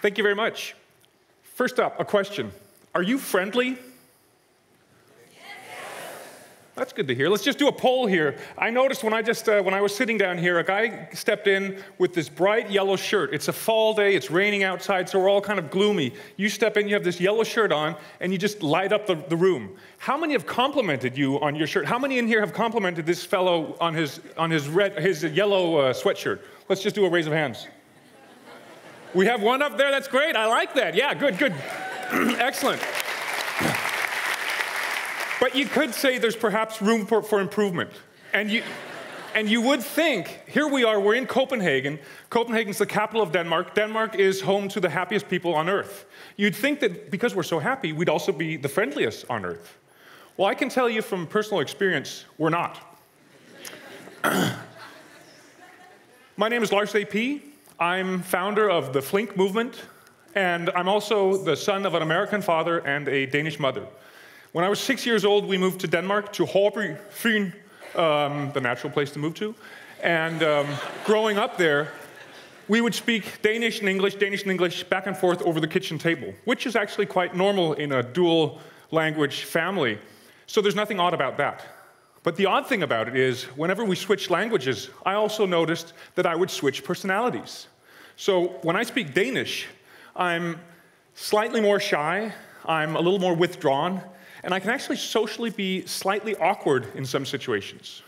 Thank you very much. First up, a question. Are you friendly? That's good to hear. Let's just do a poll here. I noticed when I was sitting down here, a guy stepped in with this bright yellow shirt. It's a fall day, it's raining outside, so we're all kind of gloomy. You step in, you have this yellow shirt on, and you just light up the room. How many have complimented you on your shirt? How many in here have complimented this fellow on his yellow sweatshirt? Let's just do a raise of hands. We have one up there, that's great. I like that. Yeah, good, good. Excellent. But you could say there's perhaps room for improvement. And you would think, here we are, we're in Copenhagen. Copenhagen's the capital of Denmark. Denmark is home to the happiest people on earth. You'd think that because we're so happy, we'd also be the friendliest on earth. Well, I can tell you from personal experience, we're not. My name is Lars A.P. I'm founder of the Flink movement, and I'm also the son of an American father and a Danish mother. When I was 6 years old, we moved to Denmark, to Holbæk Fyn, the natural place to move to. And growing up there, we would speak Danish and English, back and forth over the kitchen table, which is actually quite normal in a dual language family. So there's nothing odd about that. But the odd thing about it is, whenever we switched languages, I also noticed that I would switch personalities. So when I speak Danish, I'm slightly more shy, I'm a little more withdrawn, and I can actually socially be slightly awkward in some situations.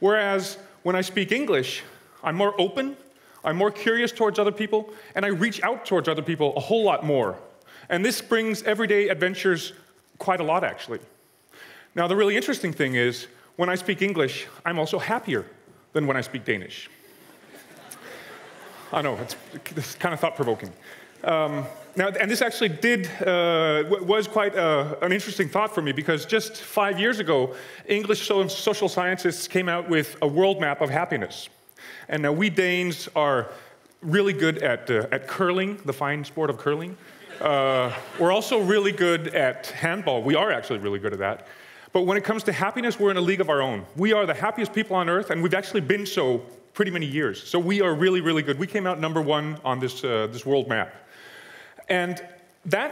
Whereas when I speak English, I'm more open, I'm more curious towards other people, and I reach out towards other people a whole lot more. And this brings everyday adventures quite a lot, actually. Now, the really interesting thing is, when I speak English, I'm also happier than when I speak Danish. I know, it's kind of thought-provoking. Now, and this actually was quite an interesting thought for me, because just 5 years ago, English social scientists came out with a world map of happiness. And now we Danes are really good at curling, the fine sport of curling. We're also really good at handball. We are actually really good at that. But when it comes to happiness, we're in a league of our own. We are the happiest people on earth, and we've actually been so pretty many years. So we are really, really good. We came out #1 on this world map. And that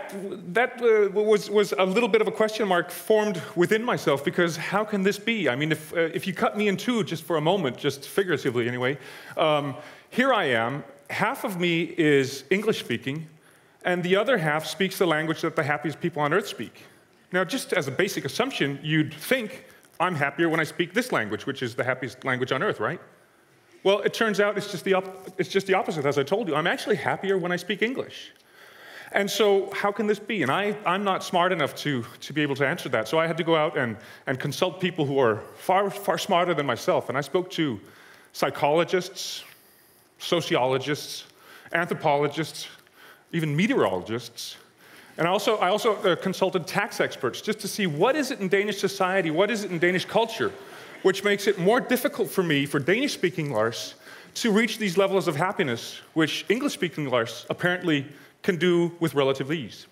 was a little bit of a question mark formed within myself, because how can this be? I mean, if you cut me in two just for a moment, just figuratively anyway, here I am. Half of me is English-speaking, and the other half speaks the language that the happiest people on earth speak. Now, just as a basic assumption, you'd think I'm happier when I speak this language, which is the happiest language on earth, right? Well, it turns out it's just the opposite, as I told you. I'm actually happier when I speak English. And so how can this be? And I'm not smart enough to be able to answer that. So I had to go out and consult people who are far, far smarter than myself. And I spoke to psychologists, sociologists, anthropologists, even meteorologists. And I also consulted tax experts just to see what is it in Danish society, what is it in Danish culture, which makes it more difficult for me, for Danish-speaking Lars, to reach these levels of happiness, which English-speaking Lars apparently can do with relative ease.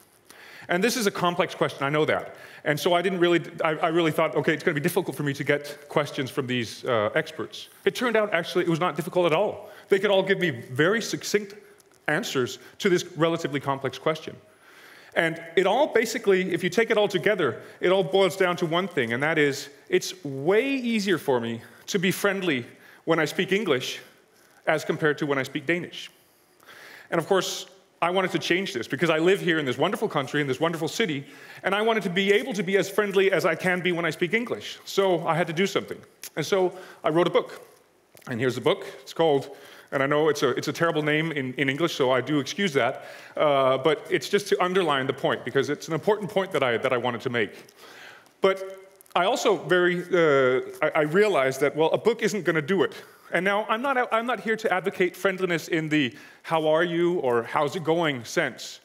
And this is a complex question, I know that. And so I really thought, okay, it's going to be difficult for me to get questions from these experts. It turned out, actually, it was not difficult at all. They could all give me very succinct answers to this relatively complex question. And it all basically, if you take it all together, it all boils down to one thing, and that is, it's way easier for me to be friendly when I speak English as compared to when I speak Danish. And of course, I wanted to change this, because I live here in this wonderful country, in this wonderful city, and I wanted to be able to be as friendly as I can be when I speak English. So I had to do something. And so I wrote a book. And here's the book. It's called, and I know it's a terrible name in English, so I do excuse that, but it's just to underline the point, because it's an important point that I wanted to make. But I also I realized that, well, a book isn't going to do it. And now, I'm not here to advocate friendliness in the how are you or how's it going sense.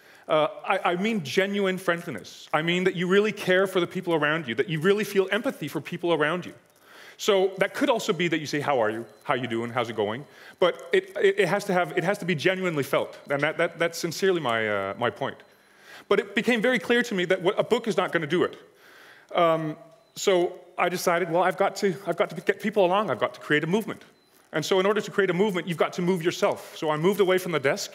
I mean genuine friendliness. I mean that you really care for the people around you, that you really feel empathy for people around you. So that could also be that you say, how are you? How you doing? How's it going? But it has to be genuinely felt. And that's sincerely my, my point. But it became very clear to me that a book is not going to do it. So I decided, well, I've got to get people along. I've got to create a movement. And so in order to create a movement, you've got to move yourself. So I moved away from the desk,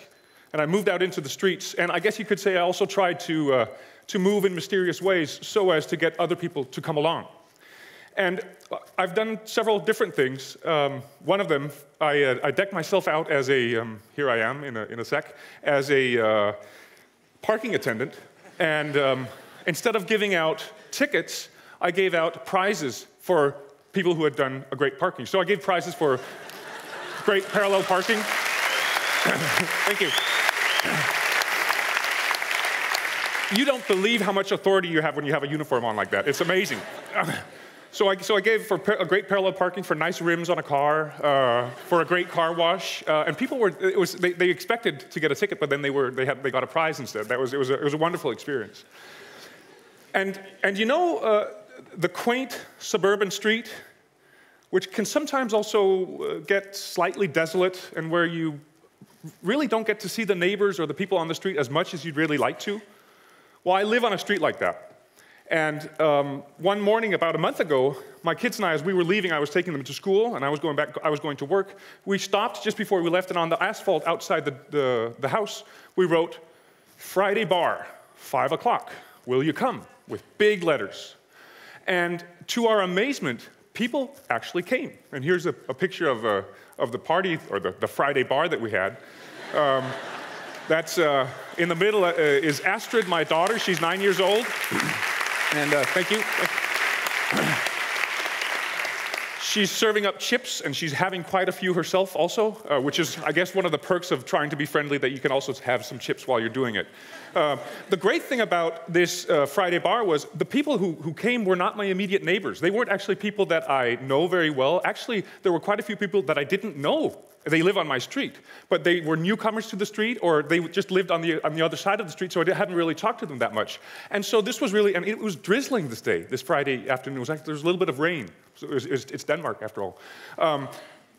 and I moved out into the streets. And I guess you could say I also tried to move in mysterious ways so as to get other people to come along. And I've done several different things. One of them, I decked myself out as a, here I am in a sec, as a parking attendant. And instead of giving out tickets, I gave out prizes for people who had done a great parking. So I gave prizes for great parallel parking. Thank you. You don't believe how much authority you have when you have a uniform on like that. It's amazing. So I gave for a great parallel parking, for nice rims on a car, for a great car wash, and people they expected to get a ticket, but then they got a prize instead. It was a wonderful experience. And you know the quaint suburban street, which can sometimes also get slightly desolate, and where you really don't get to see the neighbors or the people on the street as much as you'd really like to. Well, I live on a street like that. And one morning about a month ago, my kids and I, as we were leaving, I was taking them to school, and I was going to work. We stopped just before we left, and on the asphalt outside the house, we wrote, "Friday bar, 5 o'clock, will you come?" with big letters. And to our amazement, people actually came. And here's a picture of the party, or the Friday bar that we had. That's in the middle is Astrid, my daughter. She's 9 years old. And thank you. She's serving up chips, and she's having quite a few herself also, which is, I guess, one of the perks of trying to be friendly, that you can also have some chips while you're doing it. The great thing about this Friday bar was the people who came were not my immediate neighbors. They weren't actually people that I know very well. Actually, there were quite a few people that I didn't know. They live on my street, but they were newcomers to the street, or they just lived on the other side of the street, so I hadn't really talked to them that much. And so this was really, and it was drizzling this day, this Friday afternoon. It was actually, there was a little bit of rain. So it's Denmark, after all.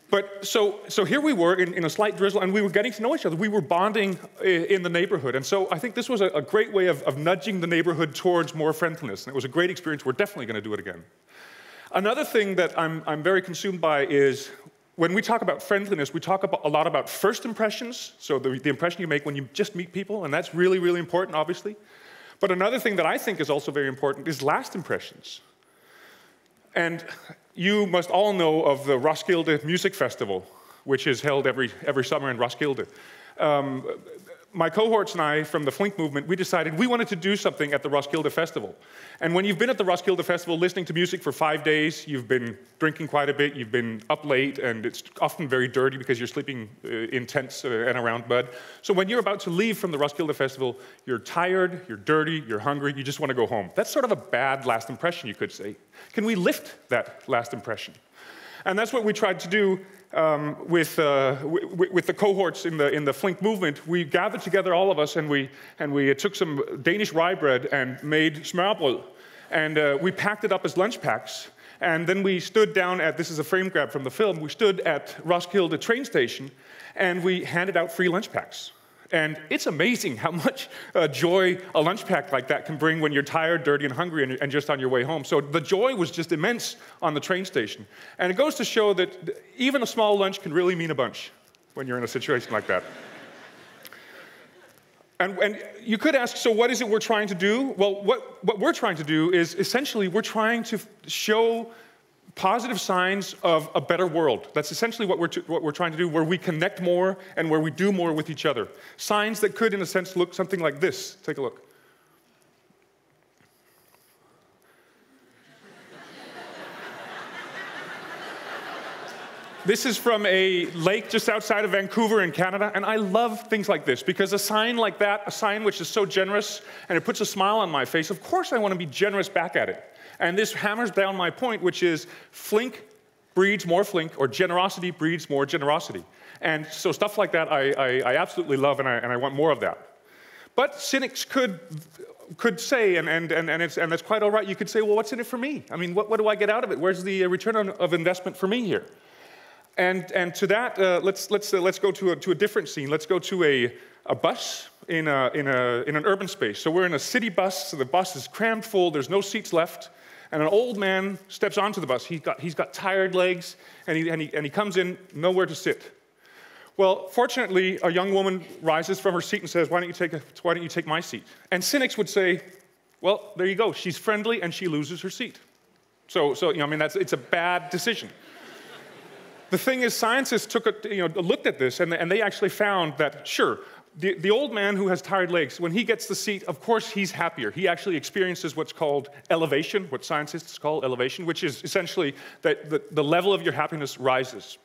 But so here we were in a slight drizzle, and we were getting to know each other. We were bonding in the neighborhood. And so I think this was a great way of nudging the neighborhood towards more friendliness. And it was a great experience. We're definitely going to do it again. Another thing that I'm very consumed by is, when we talk about friendliness, we talk a lot about first impressions, so the impression you make when you just meet people, and that's really, really important, obviously. But another thing that I think is also very important is last impressions. And you must all know of the Roskilde Music Festival, which is held every summer in Roskilde. My cohorts and I, from the Flink movement, we decided we wanted to do something at the Roskilde Festival. And when you've been at the Roskilde Festival listening to music for 5 days, you've been drinking quite a bit, you've been up late, and it's often very dirty because you're sleeping in tents and around mud. So when you're about to leave from the Roskilde Festival, you're tired, you're dirty, you're hungry, you just want to go home. That's sort of a bad last impression, you could say. Can we lift that last impression? And that's what we tried to do with the cohorts in the Flink movement. We gathered together, all of us, and we took some Danish rye bread and made smørrebrød, and we packed it up as lunch packs. And then we stood down at, this is a frame grab from the film, we stood at Roskilde train station, and we handed out free lunch packs. And it's amazing how much joy a lunch pack like that can bring when you're tired, dirty, and hungry, and just on your way home. So the joy was just immense on the train station. And it goes to show that even a small lunch can really mean a bunch when you're in a situation like that. And you could ask, so what is it we're trying to do? Well, what we're trying to do is, essentially, we're trying to show positive signs of a better world. That's essentially what we're trying to do, where we connect more and where we do more with each other. Signs that could, in a sense, look something like this. Take a look. This is from a lake just outside of Vancouver in Canada, and I love things like this, because a sign like that, a sign which is so generous, and it puts a smile on my face, of course I want to be generous back at it. And this hammers down my point, which is Flink breeds more Flink, or generosity breeds more generosity. And so stuff like that I absolutely love, and I want more of that. But cynics could could say, and it's quite all right, you could say, well, what's in it for me? I mean, what do I get out of it? Where's the return of investment for me here? And to that, let's go to a different scene. Let's go to a bus in an urban space. So we're in a city bus. So the bus is crammed full. There's no seats left. And an old man steps onto the bus. He's got tired legs, and he comes in, nowhere to sit. Well, fortunately, a young woman rises from her seat and says, "Why don't you take my seat?" And cynics would say, "Well, there you go. She's friendly, and she loses her seat. So you know, I mean, it's a bad decision." The thing is, scientists looked at this, and they actually found that, sure, the old man who has tired legs, when he gets the seat, of course he's happier. He actually experiences what's called elevation, what scientists call elevation, which is essentially that the level of your happiness rises.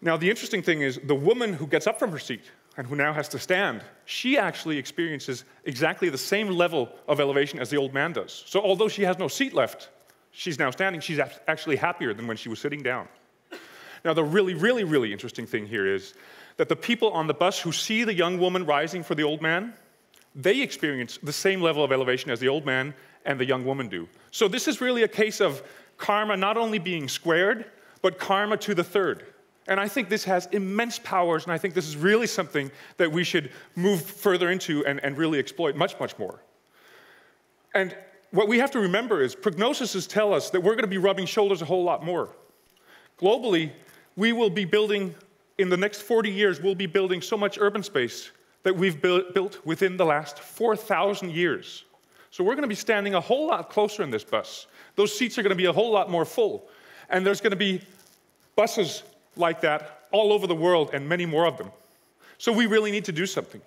Now, the interesting thing is, the woman who gets up from her seat and who now has to stand, she actually experiences exactly the same level of elevation as the old man does. So although she has no seat left, she's now standing, she's actually happier than when she was sitting down. Now, the really, really, really interesting thing here is that the people on the bus who see the young woman rising for the old man, they experience the same level of elevation as the old man and the young woman do. So this is really a case of karma not only being squared, but karma to the third. And I think this has immense powers, and I think this is really something that we should move further into and really exploit much, much more. And what we have to remember is prognoses tell us that we're going to be rubbing shoulders a whole lot more. Globally, we will be building, in the next 40 years, we'll be building so much urban space that we've built within the last 4,000 years. So we're going to be standing a whole lot closer in this bus. Those seats are going to be a whole lot more full. And there's going to be buses like that all over the world, and many more of them. So we really need to do something.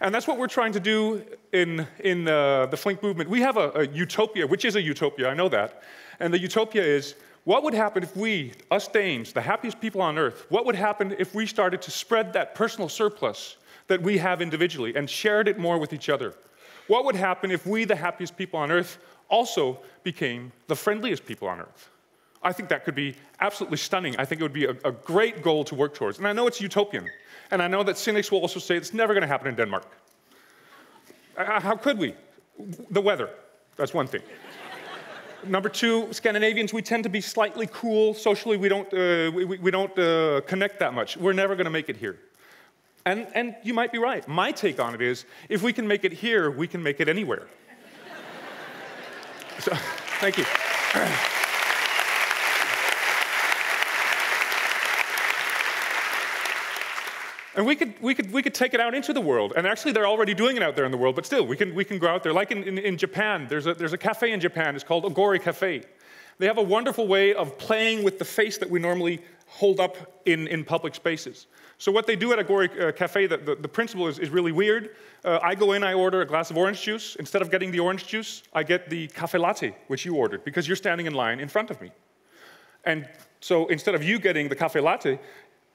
And that's what we're trying to do in the Flink movement. We have a utopia, which is a utopia, I know that. And the utopia is, what would happen if we, us Danes, the happiest people on earth, what would happen if we started to spread that personal surplus that we have individually and shared it more with each other? What would happen if we, the happiest people on earth, also became the friendliest people on earth? I think that could be absolutely stunning. I think it would be a great goal to work towards. And I know it's utopian. And I know that cynics will also say it's never going to happen in Denmark. How could we? The weather, that's one thing. Number two, Scandinavians, we tend to be slightly cool. Socially, we don't connect that much. We're never going to make it here. And you might be right. My take on it is, if we can make it here, we can make it anywhere. So, thank you. And we could take it out into the world. And actually, they're already doing it out there in the world, but still, we can go out there. Like in Japan, there's a cafe in Japan. It's called Ogori Cafe. They have a wonderful way of playing with the face that we normally hold up in public spaces. So what they do at Ogori Cafe, the principle is really weird. I go in, I order a glass of orange juice. Instead of getting the orange juice, I get the cafe latte, which you ordered, because you're standing in line in front of me. And so instead of you getting the cafe latte,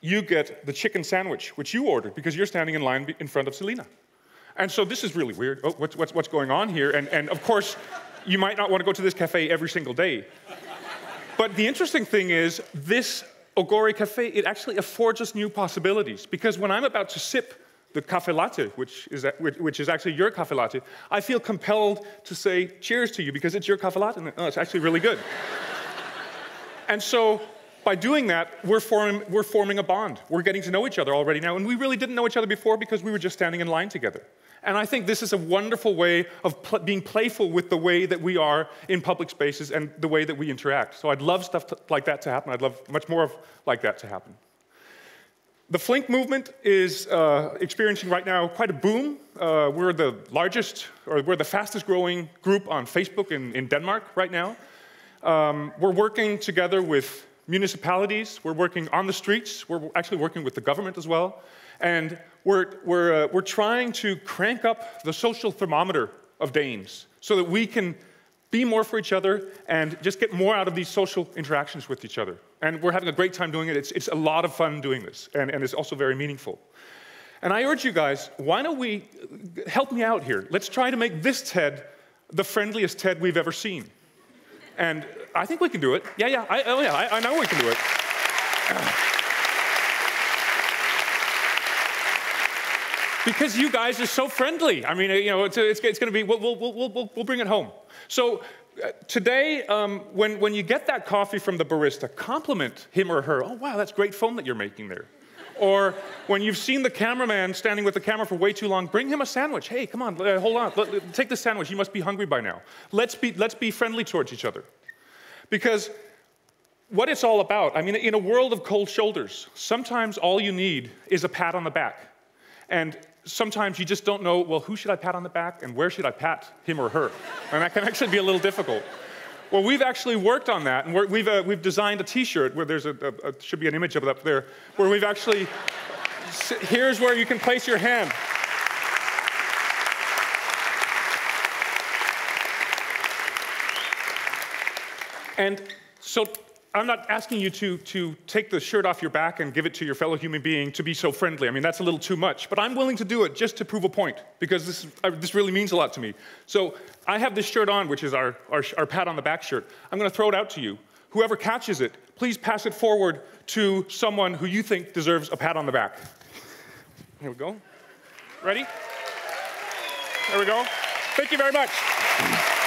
you get the chicken sandwich, which you ordered, because you're standing in line in front of Selena. And so this is really weird. Oh, what's going on here? And of course, you might not want to go to this cafe every single day. But the interesting thing is, this Ogori Cafe, it actually affords us new possibilities. Because when I'm about to sip the cafe latte, which is actually your cafe latte, I feel compelled to say cheers to you, because it's your cafe latte. Oh, it's actually really good. And so, by doing that, we're forming a bond. We're getting to know each other already now, and we really didn't know each other before because we were just standing in line together. And I think this is a wonderful way of being playful with the way that we are in public spaces and the way that we interact. So I'd love stuff like that to happen. I'd love much more of like that to happen. The Flink movement is experiencing right now quite a boom. We're the fastest growing group on Facebook in Denmark right now. We're working together with municipalities, we're working on the streets, we're actually working with the government as well, and we're trying to crank up the social thermometer of Danes so that we can be more for each other and just get more out of these social interactions with each other. And we're having a great time doing it. It's a lot of fun doing this, and it's also very meaningful. And I urge you guys, why don't we help me out here? Let's try to make this TED the friendliest TED we've ever seen. And I think we can do it. Yeah. I know we can do it. because you guys are so friendly. I mean, you know, it's going to be, we'll bring it home. So today, when you get that coffee from the barista, compliment him or her. Oh, wow, that's great foam that you're making there. Or when you've seen the cameraman standing with the camera for way too long, bring him a sandwich. Hey, come on, hold on, take the sandwich. You must be hungry by now. Let's be friendly towards each other. Because what it's all about, I mean, in a world of cold shoulders, sometimes all you need is a pat on the back. And sometimes you just don't know, well, who should I pat on the back and where should I pat him or her? And that can actually be a little difficult. Well, we've actually worked on that, and we've designed a T-shirt where there's should be an image of it up there, where we've actually, here's where you can place your hand. And so I'm not asking you to take the shirt off your back and give it to your fellow human being to be so friendly. I mean, that's a little too much, but I'm willing to do it just to prove a point, because this really means a lot to me. So I have this shirt on, which is our pat on the back shirt. I'm going to throw it out to you. Whoever catches it, please pass it forward to someone who you think deserves a pat on the back. Here we go. Ready? There we go. Thank you very much.